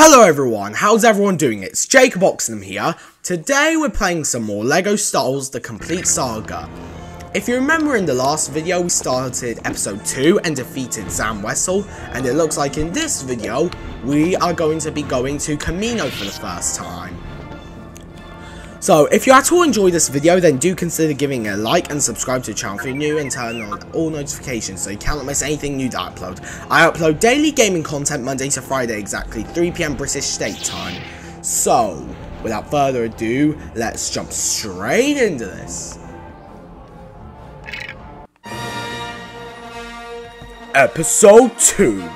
Hello everyone, how's everyone doing? It's Jacob Oxnam here. Today we're playing some more Lego Star Wars The Complete Saga. If you remember in the last video we started episode 2 and defeated Zam Wessel, and it looks like in this video we are going to be going to Kamino for the first time. So if you at all enjoyed this video, then do consider giving it a like and subscribe to the channel if you're new, and turn on all notifications so you cannot miss anything new that I upload. I upload daily gaming content Monday to Friday, exactly 3 PM British State Time. So without further ado, let's jump straight into this. Episode 2,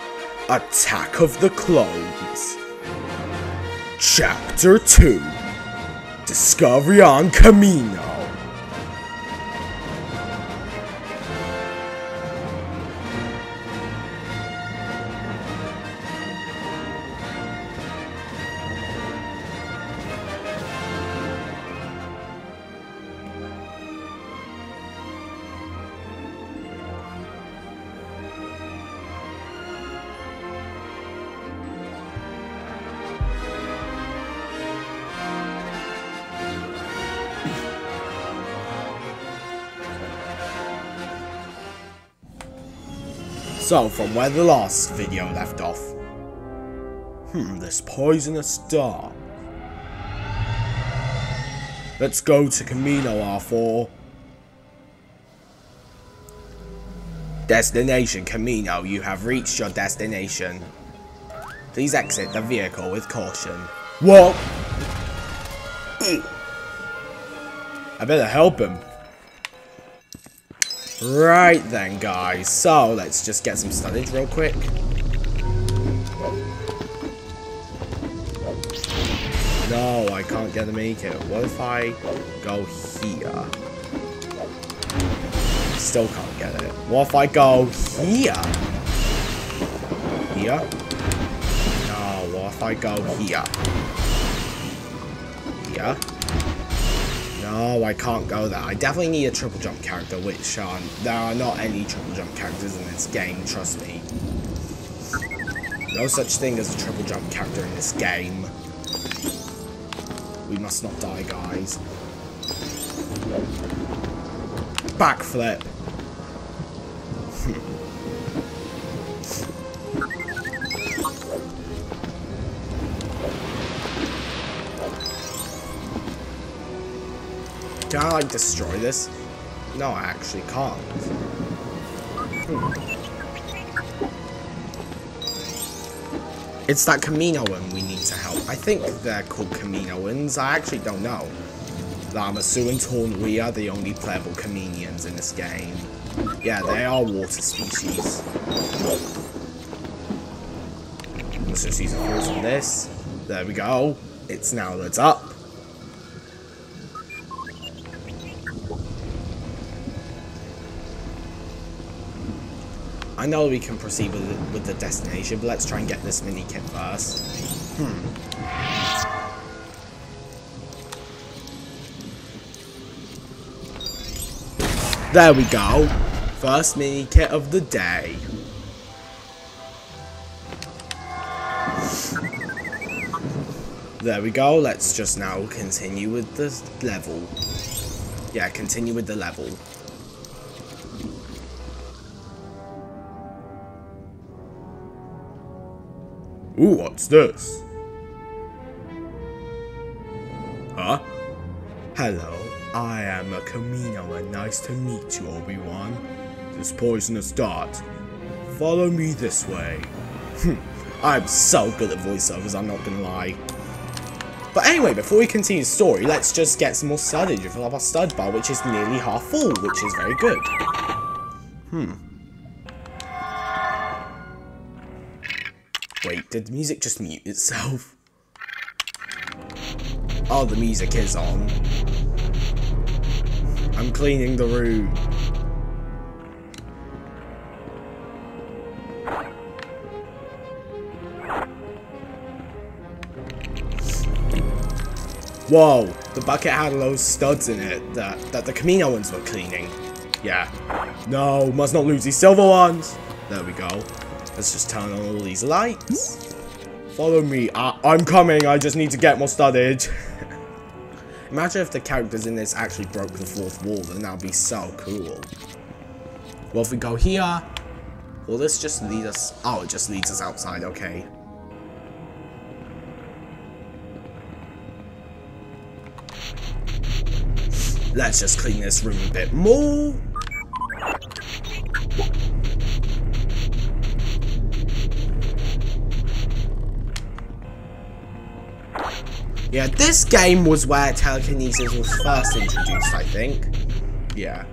Attack of the Clones. Chapter 2, Discovery on Kamino. So, from where the last video left off. This poisonous star. Let's go to Kamino, R4. Destination, Kamino. You have reached your destination. Please exit the vehicle with caution. What? I better help him. Right then, guys, so let's just get some studdage real quick. No, I can't get the make it. What if I go here? Still can't get it. What if I go here? Here? No, what if I go here? Here? No, I can't go there. I definitely need a triple jump character, which there are not any triple jump characters in this game, trust me. No such thing as a triple jump character in this game. We must not die, guys. Backflip. Can I, like, destroy this? No, I actually can't. It's that Kaminoan we need to help. I think they're called Kaminoans. I actually don't know. Lamasu and Torn, we are the only playable Kaminians in this game. Yeah, they are water species. Let's just use a force on this. There we go. It's now lit up. I know we can proceed with the destination, but let's try and get this mini kit first. There we go. First mini kit of the day. There we go. Let's just now continue with the level. Yeah, continue with the level. Ooh, what's this? Huh? Hello, I am a Kamino, and nice to meet you, Obi-Wan. This poisonous dart. Follow me this way. I'm so good at voiceovers, I'm not gonna lie. But anyway, before we continue the story, let's just get some more studdage. We'll have our stud bar, which is nearly half full, which is very good. Wait, did the music just mute itself? Oh, the music is on. I'm cleaning the room. Whoa, the bucket had loads of studs in it that the Kamino ones were cleaning. Yeah. No, must not lose these silver ones. There we go. Let's just turn on all these lights. Follow me. I'm coming. I just need to get more studded. Imagine if the characters in this actually broke the fourth wall, then that would be so cool. Well, if we go here, will this just lead us? Oh, it just leads us outside. Okay. Let's just clean this room a bit more. Yeah, this game was where telekinesis was first introduced, I think. Yeah.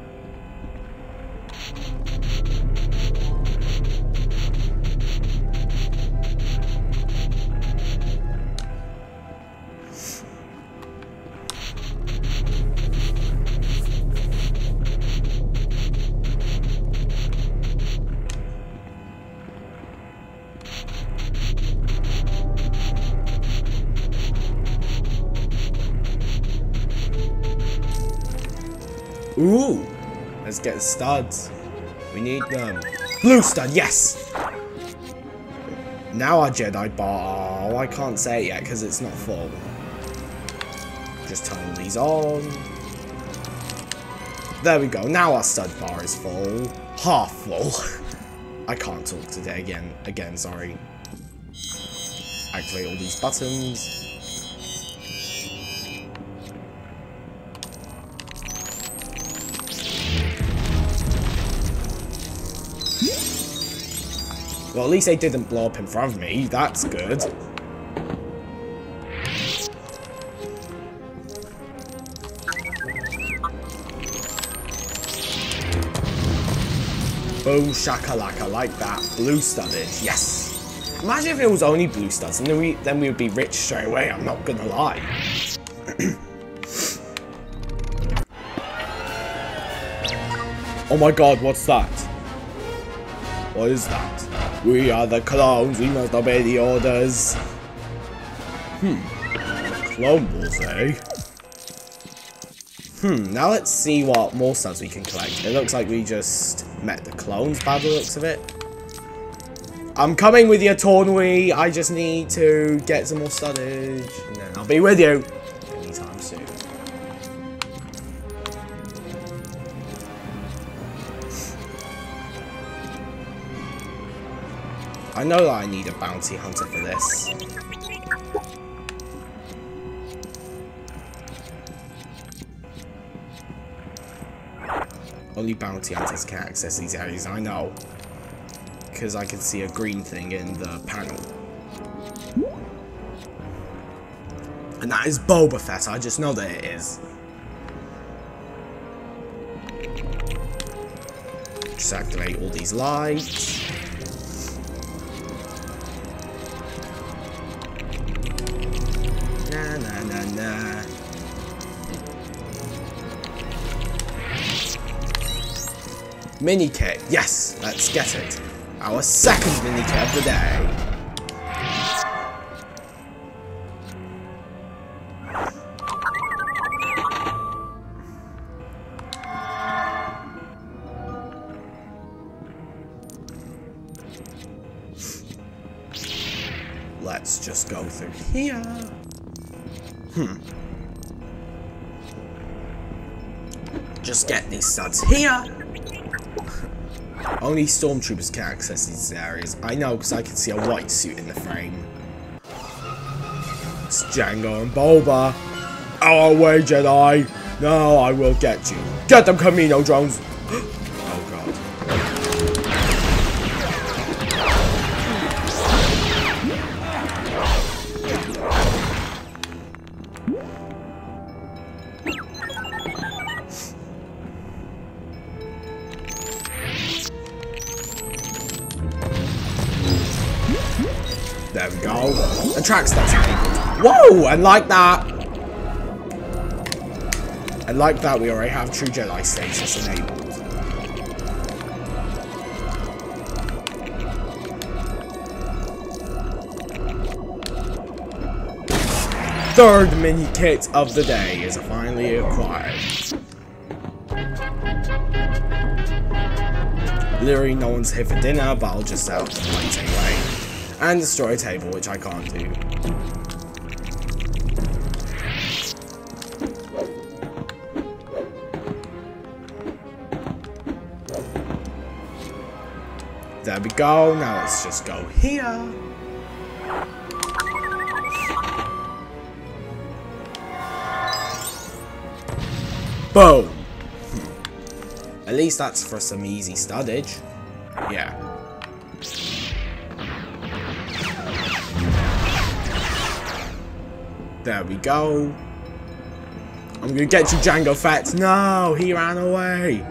Ooh, let's get the studs. We need them. Blue stud, yes! Now our Jedi bar. Oh, I can't say it yet because it's not full. Just turn these on. There we go. Now our stud bar is full. Half full. I can't talk today again. Sorry. Activate all these buttons. Well, at least they didn't blow up in front of me. That's good. Boom shakalaka, like that. Blue studded, yes. Imagine if it was only blue studs, and then we would be rich straight away. I'm not gonna lie. Oh my god, what's that? What is that? We are the clones, we must obey the orders. Clone Wars, eh? Now let's see what more studs we can collect. It looks like we just met the clones by the looks of it. I'm coming with you, Tornwee. I just need to get some more studdage, and then I'll be with you anytime soon. I know that I need a bounty hunter for this. Only bounty hunters can access these areas, I know. Because I can see a green thing in the panel. And that is Boba Fett, I just know that it is. Just activate all these lights. Mini kit, yes, let's get it. Our second mini kit of the day. Let's just go through here. Just get these studs here. Only stormtroopers can access these areas. I know, because I can see a white suit in the frame. It's Jango and Boba. Our way, Jedi. No, I will get you. Get them, Kamino drones. Oh, there we go. Attracts that to people. Whoa! And like that. And like that, we already have True Jedi status enabled. Third mini kit of the day is finally acquired. Literally, no one's here for dinner, but I'll just set up the plate anyway. and destroy a table, which I can't do. There we go. Now let's just go here. Boom! At least that's for some easy studdage. Yeah. There we go. I'm gonna get you, Jango Fett. No, he ran away.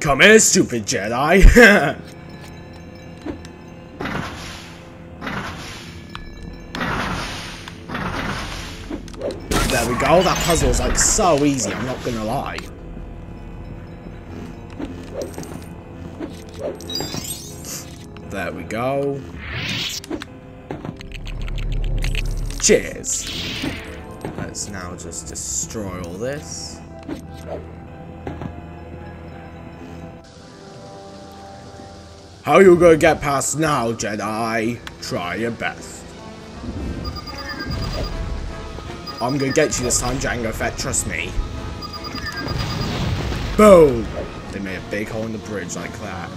Come here, stupid Jedi. There we go, that puzzle's like so easy, I'm not gonna lie. There we go. Cheers! Let's now just destroy all this. How you gonna get past now, Jedi? Try your best. I'm gonna get you this time, Jango Fett, trust me. Boom! They made a big hole in the bridge like that.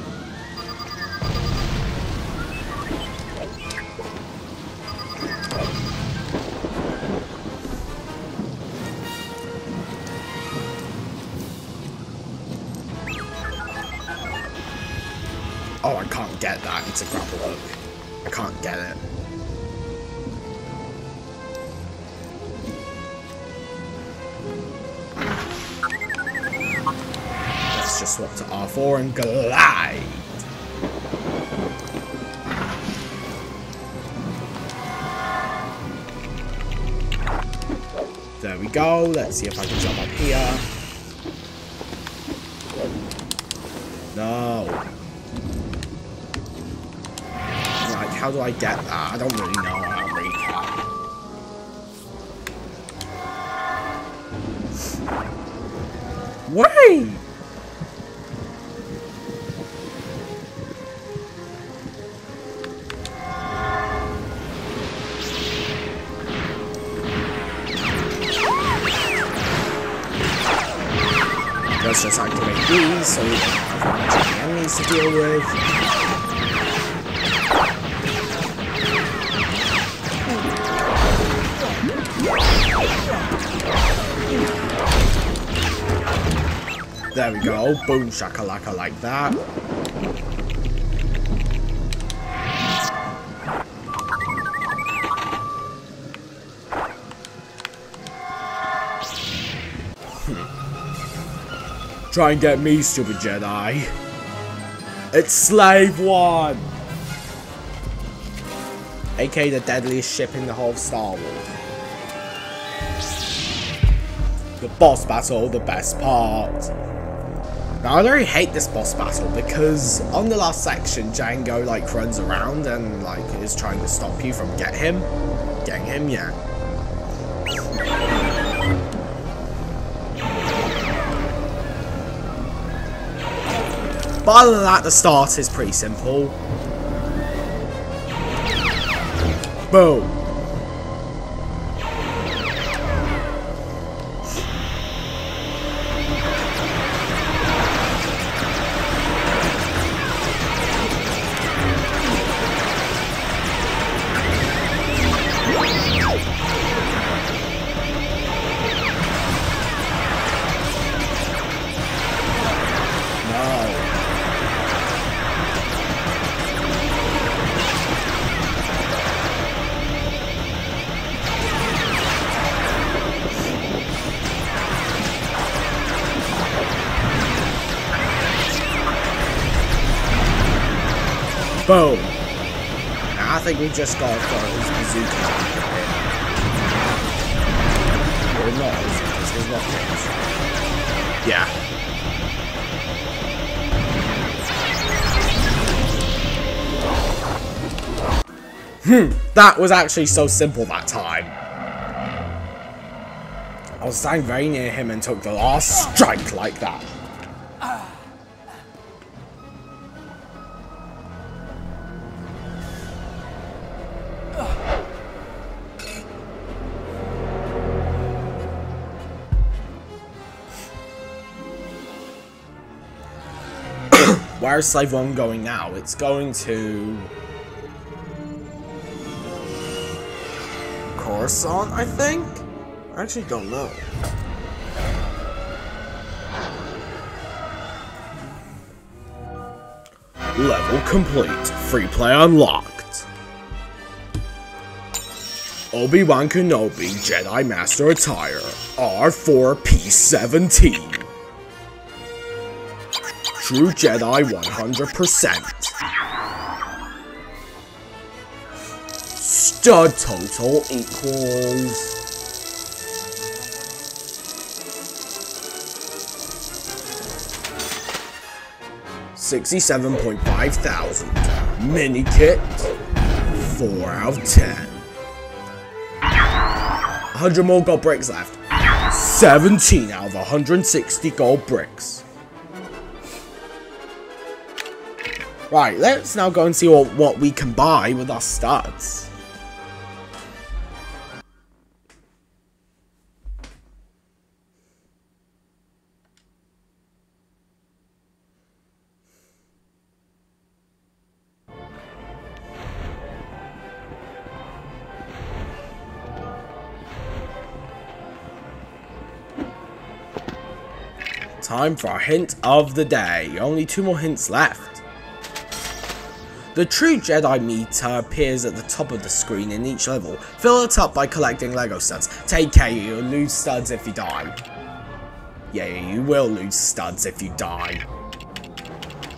Oh, I can't get that. It's a grapple hook. I can't get it. Let's just swap to R4 and glide. There we go. Let's see if I can jump up here. No. Like, how do I get that? I don't really know how to read that. Wait! Let's just activate these so we don't have any enemies to deal with. There we go, boom shakalaka like that. Try and get me, stupid Jedi. It's Slave One! AKA the deadliest ship in the whole of Star Wars. The boss battle, the best part. Now, I really hate this boss battle because on the last section, Jango, like, runs around and, like, is trying to stop you from getting him, yeah. But other than that, the start is pretty simple. Boom. Boom! Now I think we just gotta throw his bazooka. Or not, it's his rockets. Yeah. That was actually so simple that time. I was standing very near him and took the last strike like that. Where is Slave One going now? It's going to... Coruscant, I think? I actually don't know. Level complete. Free play unlocked. Obi-Wan Kenobi Jedi Master Attire R4-P17. True Jedi 100%. Stud total equals... $67,500. Mini kit, 4 out of 10. 100 more gold bricks left. 17 out of 160 gold bricks. Right, let's now go and see what we can buy with our studs. Time for our hint of the day. Only 2 more hints left. The True Jedi meter appears at the top of the screen in each level. Fill it up by collecting Lego studs. Take care, you'll lose studs if you die. Yeah, you will lose studs if you die.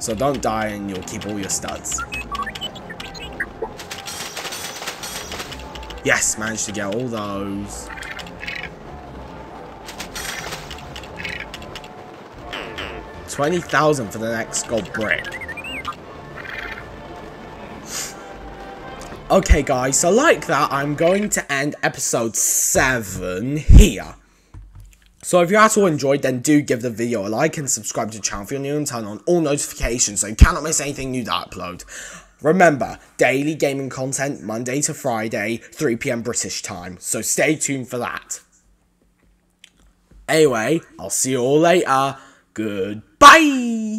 So don't die and you'll keep all your studs. Yes, managed to get all those. $20,000 for the next gold brick. Okay guys, so like that, I'm going to end episode 7 here. So if you at all enjoyed, then do give the video a like and subscribe to the channel if you're new and turn on all notifications so you cannot miss anything new that I upload. Remember, daily gaming content Monday to Friday, 3 PM British time, so stay tuned for that. Anyway, I'll see you all later. Goodbye!